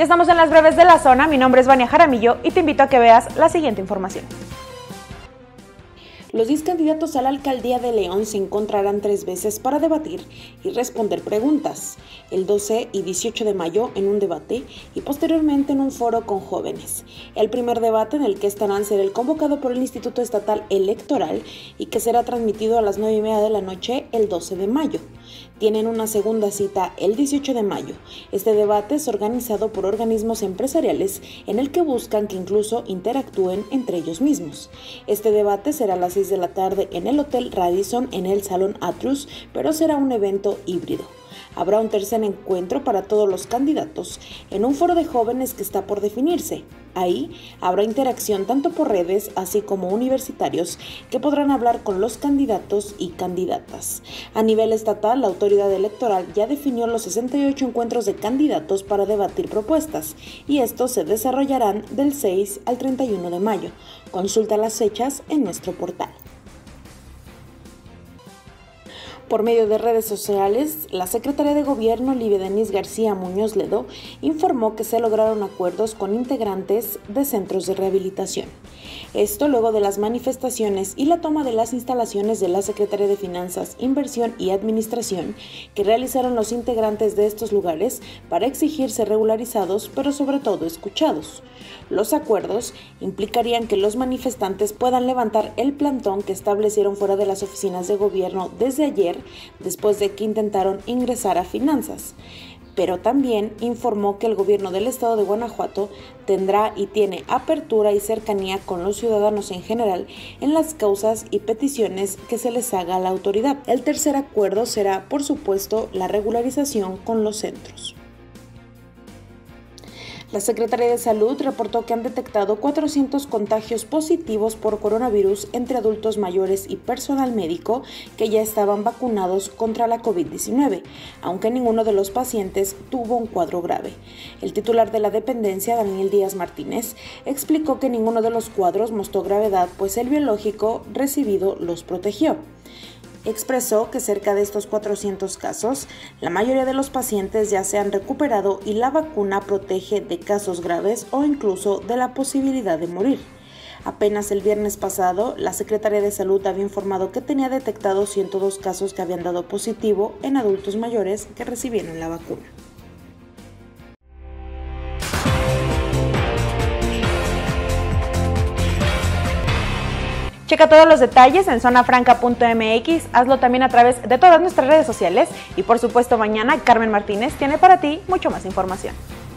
Ya estamos en las breves de la zona, mi nombre es Vania Jaramillo y te invito a que veas la siguiente información. Los 10 candidatos a la alcaldía de León se encontrarán 3 veces para debatir y responder preguntas, el 12 y 18 de mayo en un debate y posteriormente en un foro con jóvenes. El primer debate en el que estarán será el convocado por el Instituto Estatal Electoral y que será transmitido a las 9:30 de la noche el 12 de mayo. Tienen una segunda cita el 18 de mayo. Este debate es organizado por organismos empresariales en el que buscan que incluso interactúen entre ellos mismos. Este debate será a las 6 de la tarde en el Hotel Radisson en el Salón Atrus, pero será un evento híbrido. Habrá un tercer encuentro para todos los candidatos en un foro de jóvenes que está por definirse. Ahí habrá interacción tanto por redes así como universitarios que podrán hablar con los candidatos y candidatas. A nivel estatal, la autoridad electoral ya definió los 68 encuentros de candidatos para debatir propuestas y estos se desarrollarán del 6 al 31 de mayo. Consulta las fechas en nuestro portal. Por medio de redes sociales, la Secretaría de Gobierno, Libia Denise García Muñoz Ledo, informó que se lograron acuerdos con integrantes de centros de rehabilitación. Esto luego de las manifestaciones y la toma de las instalaciones de la Secretaría de Finanzas, Inversión y Administración que realizaron los integrantes de estos lugares para exigirse regularizados, pero sobre todo escuchados. Los acuerdos implicarían que los manifestantes puedan levantar el plantón que establecieron fuera de las oficinas de gobierno desde ayer, después de que intentaron ingresar a finanzas, pero también informó que el gobierno del estado de Guanajuato tendrá y tiene apertura y cercanía con los ciudadanos en general en las causas y peticiones que se les haga a la autoridad. El tercer acuerdo será, por supuesto, la regularización con los centros. La Secretaría de Salud reportó que han detectado 400 contagios positivos por coronavirus entre adultos mayores y personal médico que ya estaban vacunados contra la COVID-19, aunque ninguno de los pacientes tuvo un cuadro grave. El titular de la dependencia, Daniel Díaz Martínez, explicó que ninguno de los cuadros mostró gravedad, pues el biológico recibido los protegió. Expresó que cerca de estos 400 casos, la mayoría de los pacientes ya se han recuperado y la vacuna protege de casos graves o incluso de la posibilidad de morir. Apenas el viernes pasado, la Secretaría de Salud había informado que tenía detectados 102 casos que habían dado positivo en adultos mayores que recibieron la vacuna. Checa todos los detalles en zonafranca.mx, hazlo también a través de todas nuestras redes sociales y por supuesto mañana Carmen Martínez tiene para ti mucho más información.